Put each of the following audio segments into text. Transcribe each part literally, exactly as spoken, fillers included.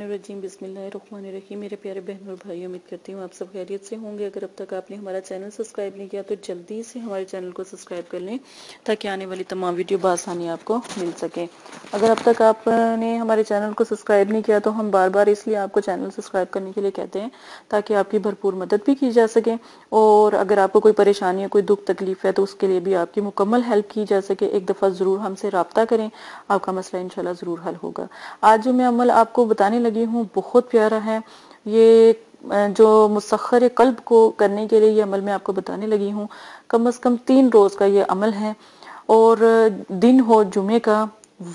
रजीम बिस्मिल्लाहिर्रहमानिर्रहीम। मेरे प्यारे बहन और भाई, उम्मीद करती हूँ आप सब खैरियत से होंगे। अगर अब तक आपने हमारा चैनल सब्सक्राइब नहीं किया तो जल्दी से हमारे चैनल को सब्सक्राइब कर लें ताकि आने वाली तमाम वीडियो बासानी आपको मिल सके। अगर अब तक आपने हमारे चैनल को सब्सक्राइब नहीं किया तो हम बार बार इसलिए आपको चैनल सब्सक्राइब करने के लिए कहते हैं ताकि आपकी भरपूर मदद भी की जा सके और अगर आपको कोई परेशानी है, कोई दुख तकलीफ है तो उसके लिए भी आपकी मुकम्मल हेल्प की जा सके। एक दफ़ा ज़रूर हमसे रब्ता करें, आपका मसला इंशाल्लाह ज़रूर हल होगा। आज जो मैं अमल आपको बताने लगी हूँ बहुत प्यारा है। ये जो मुसखर कल्ब को करने के लिए ये अमल मैं आपको बताने लगी हूँ। कम से कम तीन रोज का ये अमल है और दिन हो जुमे का,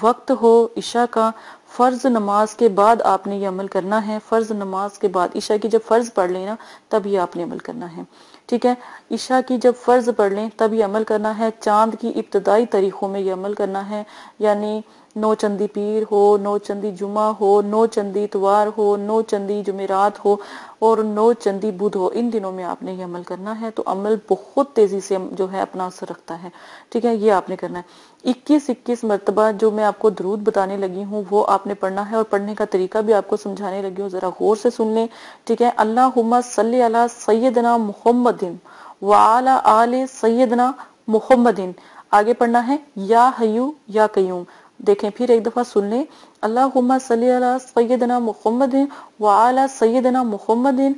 वक्त हो इशा का, फर्ज नमाज के बाद आपने ये अमल करना है। फर्ज नमाज के बाद इशा की जब फर्ज पढ़ लेना तब ये आपने अमल करना है, ठीक है। इशा की जब फर्ज पढ़ लें तब ये अमल करना है। चांद की इब्तदाई तारीखों में यह अमल करना है, यानी नौ चंदी पीर हो, नौ चंदी जुमा हो, नौ चंदी इतवार हो, नौ चंदी जुमेरात हो और नौ चंदी बुध हो। इन दिनों में आपने ये अमल करना है। तो अमल बहुत तेजी से जो है अपना असर रखता है, ठीक है। ये आपने करना है। इक्कीस इक्कीस मरतबा जो मैं आपको दुरूद बताने लगी हूँ वो आपने पढ़ना है और पढ़ने का तरीका भी आपको समझाने लगी हूँ, जरा गौर से सुन लें, ठीक है। अल्लाहुम्मा सल्ली अला सय्यदना मुहम्मदिन व अला आले सय्यदना मुहम्मदिन। आगे पढ़ना है या हय्यू या कय्यूम। देखें, फिर एक दफा सुन लें। अल्लाहुम्मा सल्ली अला सय्यदना मुहम्मदिन व अला सय्यदना मुहम्मदिन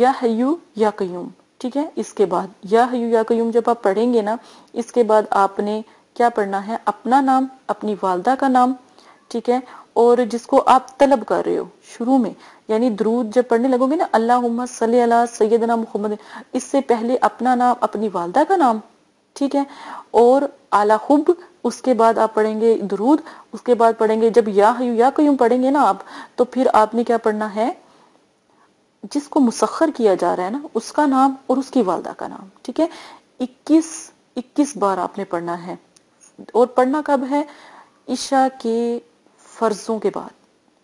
या हय्यू या कय्यूम, ठीक है। इसके बाद या हय्यू या कय्यूम जब आप पढ़ेंगे ना, इसके बाद आपने क्या पढ़ना है, अपना नाम, अपनी वालदा का नाम, ठीक है, और जिसको आप तलब कर रहे हो शुरू में, यानी दुरूद जब पढ़ने लगोगे ना अल्लाहुम्मा सल्ली अला सय्यदना मुहम्मद, इससे पहले अपना नाम, अपनी वालदा का नाम, ठीक है, और आला हुब, उसके बाद आप पढ़ेंगे दुरूद। उसके बाद पढ़ेंगे जब या हय्यू या कय्यूम पढ़ेंगे ना आप, तो फिर आपने क्या पढ़ना है, जिसको मुसख्खर किया जा रहा है ना उसका नाम और उसकी वालदा का नाम, ठीक है। इक्कीस इक्कीस बार आपने पढ़ना है और पढ़ना कब है, इशा के फर्जों के बाद,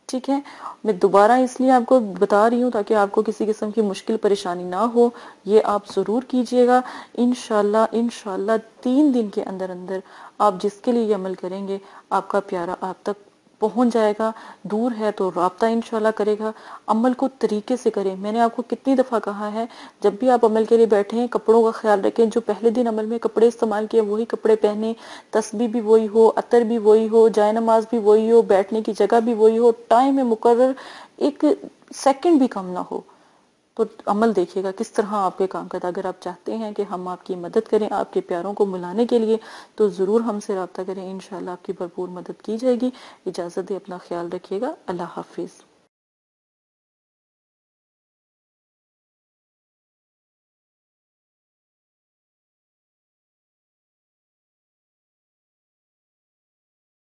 ठीक है। मैं दोबारा इसलिए आपको बता रही हूँ ताकि आपको किसी किस्म की मुश्किल परेशानी ना हो। ये आप ज़रूर कीजिएगा इंशाल्लाह। इंशाल्लाह तीन दिन के अंदर अंदर आप जिसके लिए ये अमल करेंगे आपका प्यारा आप तक पहुँच जाएगा। दूर है तो राब्ता इंशाल्लाह करेगा। अमल को तरीके से करें। मैंने आपको कितनी दफ़ा कहा है, जब भी आप अमल के लिए बैठें कपड़ों का ख्याल रखें। जो पहले दिन अमल में कपड़े इस्तेमाल किए वही कपड़े पहने, तस्बीह भी वही हो, अतर भी वही हो, जाए नमाज भी वही हो, बैठने की जगह भी वही हो, टाइम में मुकर्रर एक सेकेंड भी कम ना हो। तो अमल देखिएगा किस तरह आपके काम करता। अगर आप चाहते हैं कि हम आपकी मदद करें आपके प्यारों को मिलाने के लिए तो ज़रूर हमसे रब्ता करें। इंशाल्लाह आपकी भरपूर मदद की जाएगी। इजाज़त दें, अपना ख्याल रखिएगा। अल्लाह हाफिज़।